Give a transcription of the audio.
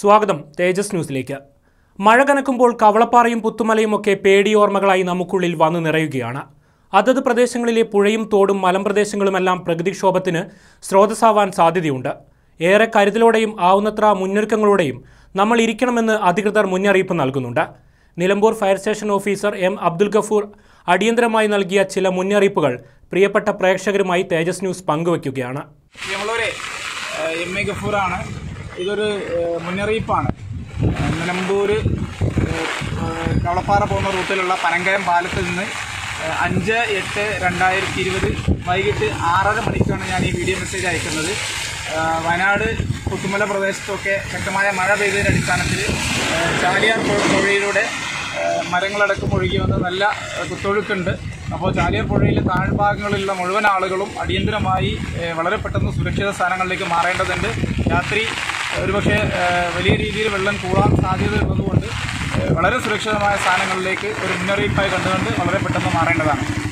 സ്വാഗതം തേജസ് ന്യൂസിലേക്ക്. മഴ കനക്കുമ്പോൾ കവളപ്പാറയും പുത്തുമലയും ഒക്കെ പേടിയോർമ്മകളായി നമുക്കുള്ളിൽ വന്നു നിറയുകയാണ്. അതത് പ്രദേശങ്ങളിലെ പുഴയും തോടും മലമ്പ്രദേശങ്ങളുമെല്ലാം പ്രകൃതിക്ഷോഭത്തിന് സ്രോതസ്സാവാൻ സാധ്യതയുണ്ട്. ഏറെ കരുതലോടെയും ആവുന്നത്ര മുന്നൊരുക്കങ്ങളോടെയും നമ്മൾ ഇരിക്കണമെന്ന് അധികൃതർ മുന്നറിയിപ്പ് നൽകുന്നുണ്ട്. Nilambur fire station officer M Abdul Gafoor അടിയന്തരമായി നൽകിയ ചില മുന്നറിയിപ്പുകൾ പ്രിയപ്പെട്ട പ്രേക്ഷകരുമായി തേജസ് ന്യൂസ് പങ്കുവയ്ക്കുകയാണ്. എം എ ഗഫൂറാണ്. ഇതൊരു മുന്നറിയിപ്പാണ്. നിലമ്പൂർ കവളപ്പാറ പോകുന്ന റൂട്ടിലുള്ള പനങ്കയം പാലത്തിൽ നിന്ന് 5/8/2020 വൈകിട്ട് 6:30 മണിക്കാണ് ഞാൻ ഈ വീഡിയോ മെസ്സേജ് അയക്കുന്നത്. വയനാട് പുത്തുമല പ്രദേശത്തൊക്കെ ശക്തമായ മഴ പെയ്തതിൻ്റെ അടിസ്ഥാനത്തിൽ ചാലിയാർ പുഴയിലൂടെ മരങ്ങളടക്കം ഒഴുകി വന്ന് നല്ല കുത്തൊഴുക്കുണ്ട്. അപ്പോൾ ചാലിയാർ പുഴയിലെ താഴ്ഭാഗങ്ങളിലുള്ള മുഴുവൻ ആളുകളും അടിയന്തരമായി വളരെ പെട്ടെന്ന് സുരക്ഷിത സ്ഥാനങ്ങളിലേക്ക് മാറേണ്ടതുണ്ട്. രാത്രി ഒരുപക്ഷെ വലിയ രീതിയിൽ വെള്ളം കൂടാൻ സാധ്യത ഉള്ളതുകൊണ്ട് വളരെ സുരക്ഷിതമായ സ്ഥാനങ്ങളിലേക്ക് ഒരു മുന്നറിയിപ്പായി കണ്ടുകൊണ്ട് വളരെ പെട്ടെന്ന് മാറേണ്ടതാണ്.